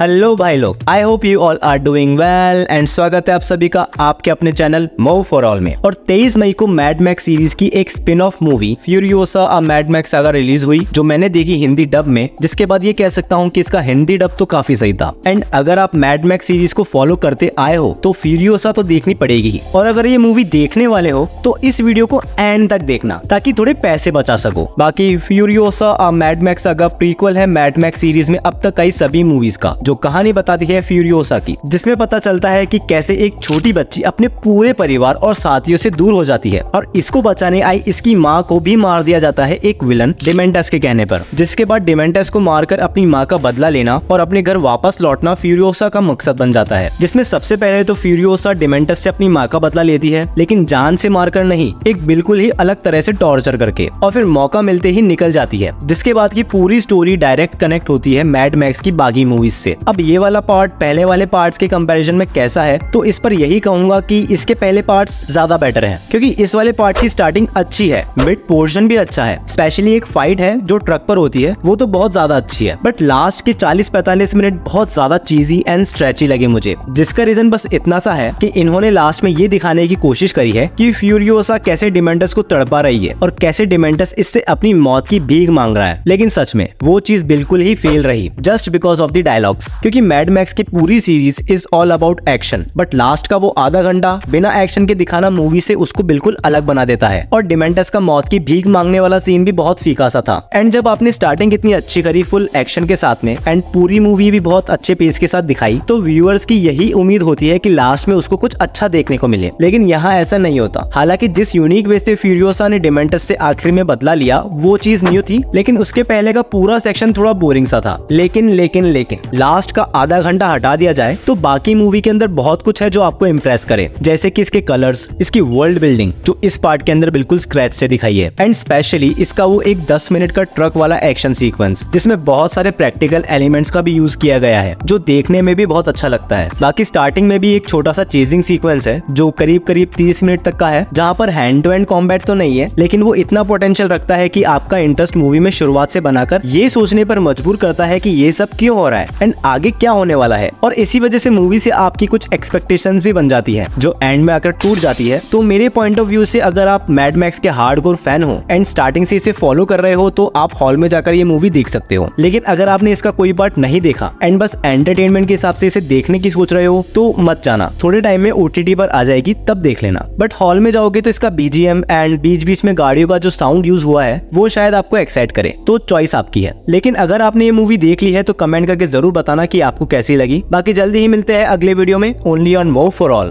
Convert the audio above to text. Hello भाई लोग, I hope you all are doing well and स्वागत है आप सभी का आपके अपने चैनल मोह फॉर ऑल में। और 23 मई को मैड मैक्स सीरीज की एक spin off movie Furiosa a Mad Max saga release हुई, जो मैंने देखी हिंदी डब में, जिसके बाद ये कह सकता हूँ कि इसका हिंदी डब तो काफी सही था। एंड अगर आप मैड मैक्स सीरीज को फॉलो करते आए हो तो फ्यूरियोसा तो देखनी पड़ेगी, और अगर ये मूवी देखने वाले हो तो इस वीडियो को एंड तक देखना ताकि थोड़े पैसे बचा सको। बाकी Furiosa a Mad Max saga prequel है मैड मैक्स सीरीज में अब तक आई सभी मूवीज का, जो कहानी बताती है फ्यूरियोसा की, जिसमें पता चलता है कि कैसे एक छोटी बच्ची अपने पूरे परिवार और साथियों से दूर हो जाती है और इसको बचाने आई इसकी माँ को भी मार दिया जाता है एक विलन डेमेंटस के कहने पर, जिसके बाद डेमेंटस को मारकर अपनी माँ का बदला लेना और अपने घर वापस लौटना फ्यूरियोसा का मकसद बन जाता है। जिसमें सबसे पहले तो फ्यूरियोसा डेमेंटस से अपनी माँ का बदला लेती है, लेकिन जान से मारकर नहीं, एक बिल्कुल ही अलग तरह से टॉर्चर करके, और फिर मौका मिलते ही निकल जाती है। जिसके बाद की पूरी स्टोरी डायरेक्ट कनेक्ट होती है मैड मैक्स की बाकी मूवीज से। अब ये वाला पार्ट पहले वाले पार्ट्स के कंपैरिजन में कैसा है, तो इस पर यही कहूंगा कि इसके पहले पार्ट्स ज्यादा बेटर हैं, क्योंकि इस वाले पार्ट की स्टार्टिंग अच्छी है, मिड पोर्शन भी अच्छा है, स्पेशली एक फाइट है जो ट्रक पर होती है वो तो बहुत ज्यादा अच्छी है, बट लास्ट के 40-45 मिनट बहुत ज्यादा चीजी एंड स्ट्रेची लगे मुझे, जिसका रीजन बस इतना सा है कि इन्होंने लास्ट में ये दिखाने की कोशिश करी है कि फ्यूरियोसा कैसे डेमेंटस को तड़पा रही है और कैसे डेमेंटस इससे अपनी मौत की भीख मांग रहा है, लेकिन सच में वो चीज बिल्कुल ही फेल रही just because of the dialogue. क्योंकि मैड मैक्स की पूरी series is all about action, but last का वो आधा घंटा बिना एक्शन के दिखाना मूवी से उसको बिल्कुल अलग बना देता है। और डेमेंटस का मौत की भीख मांगने वाला सीन भी बहुत फीका सा था। एंड जब आपने स्टार्टिंग इतनी अच्छी करी फुल एक्शन के साथ में, एंड पूरी मूवी भी बहुत अच्छे पेस के साथ दिखाई, तो व्यूअर्स की यही उम्मीद होती है कि लास्ट में उसको कुछ अच्छा देखने को मिले, लेकिन यहाँ ऐसा नहीं होता। हालांकि जिस यूनिक वे से फ्यूरियोसा ने डेमेंटस से आखिर में बदला लिया वो चीज न्यू थी, लेकिन उसके पहले का पूरा सेक्शन थोड़ा बोरिंग सा था। लेकिन लास्ट का आधा घंटा हटा दिया जाए तो बाकी मूवी के अंदर बहुत कुछ है जो आपको इम्प्रेस करे, जैसे कि इसके कलर्स, इसकी वर्ल्ड बिल्डिंग जो इस पार्ट के अंदर बिल्कुल स्क्रैच से दिखाई है, एंड स्पेशली इसका वो एक 10 मिनट का ट्रक वाला एक्शन सीक्वेंस जिसमें बहुत सारे प्रैक्टिकल एलिमेंट्स का भी यूज किया गया है, जो देखने में भी बहुत अच्छा लगता है। बाकी स्टार्टिंग में भी एक छोटा सा चेजिंग सीक्वेंस है जो करीब 30 मिनट तक का है, जहाँ पर हैंड टू हैंड कॉम्बैट तो नहीं है, लेकिन वो इतना पोटेंशियल रखता है कि आपका इंटरेस्ट मूवी में शुरुआत से बनाकर ये सोचने पर मजबूर करता है कि ये सब क्यों हो रहा है एंड आगे क्या होने वाला है। और इसी वजह से मूवी से आपकी कुछ एक्सपेक्टेशंस भी बन जाती है जो एंड में आकर टूट जाती है। तो मेरे पॉइंट ऑफ व्यू से अगर आप मैड मैक्स के हार्डकोर फैन हो एंड स्टार्टिंग से इसे फॉलो कर रहे हो तो आप हॉल में जाकर ये मूवी देख सकते हो, लेकिन अगर आपने इसका कोई पार्ट नहीं देखा एंड बस एंटरटेनमेंट के हिसाब से इसे देखने की सोच रहे हो तो मत जाना, थोड़े टाइम में OTT पर आ जाएगी तब देख लेना। बट हॉल में जाओगे तो इसका BGM एंड बीच में गाड़ियों का जो साउंड यूज हुआ है वो शायद आपको एक्साइट करे, तो चॉइस आपकी है। लेकिन अगर आपने ये मूवी देख ली है तो कमेंट करके जरूर बताना कि आपको कैसी लगी। बाकी जल्दी ही मिलते हैं अगले वीडियो में, ओनली ऑन मोह फॉर ऑल।